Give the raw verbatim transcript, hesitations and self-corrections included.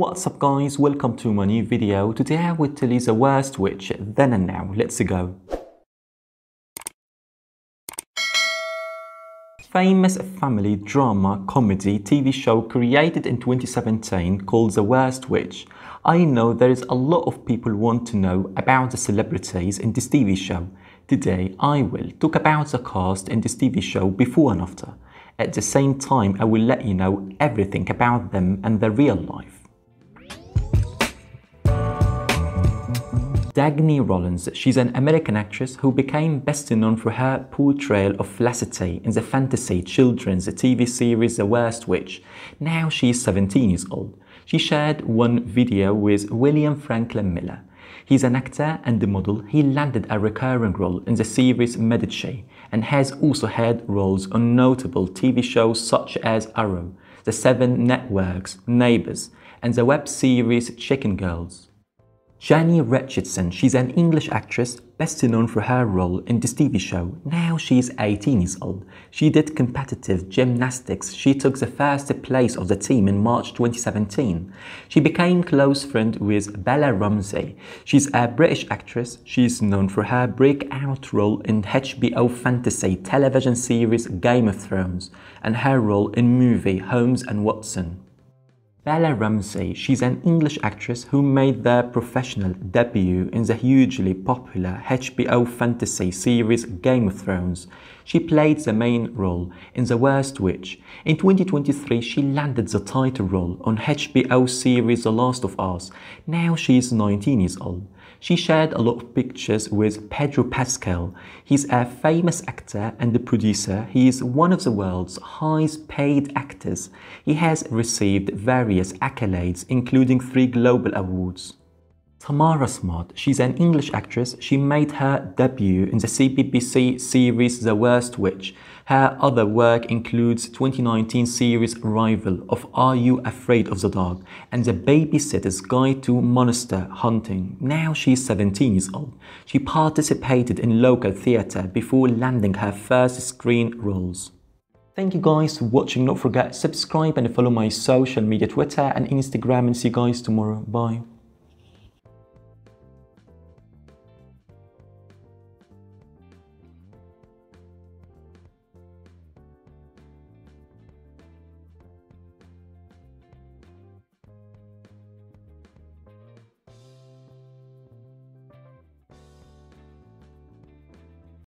What's up guys, welcome to my new video. Today I will tell you The Worst Witch then and now. Let's go. Famous family drama comedy T V show created in twenty seventeen called The Worst Witch. I know there is a lot of people want to know about the celebrities in this T V show. Today I will talk about the cast in this T V show before and after. At the same time, I will let you know everything about them and their real life. Dagny Rollins, she's an American actress who became best known for her portrayal of Felicity in the fantasy children's T V series The Worst Witch. Now she's seventeen years old. She shared one video with William Franklin Miller. He's an actor and a model. He landed a recurring role in the series Medici and has also had roles on notable T V shows such as Arrow, The Seven Networks, Neighbours, and the web series Chicken Girls. Jenny Richardson, she's an English actress best known for her role in this T V show. Now she's eighteen years old. She did competitive gymnastics. She took the first place of the team in March twenty seventeen. She became close friend with Bella Ramsey. She's a British actress. She's known for her breakout role in H B O fantasy television series Game of Thrones and her role in movie Holmes and Watson. Bella Ramsey, she's an English actress who made their professional debut in the hugely popular H B O fantasy series Game of Thrones. She played the main role in The Worst Witch. In twenty twenty-three, she landed the title role on H B O series The Last of Us. Now she's nineteen years old. She shared a lot of pictures with Pedro Pascal. He's a famous actor and a producer. He is one of the world's highest paid actors. He has received various accolades, including three global awards. Tamara Smart, she's an English actress. She made her debut in the C B B C series The Worst Witch. Her other work includes twenty nineteen series Rival of Are You Afraid of the Dark and The Babysitter's Guide to Monster Hunting. Now she's seventeen years old. She participated in local theatre before landing her first screen roles. Thank you guys for watching. Don't forget, subscribe and follow my social media, Twitter and Instagram, and see you guys tomorrow. Bye.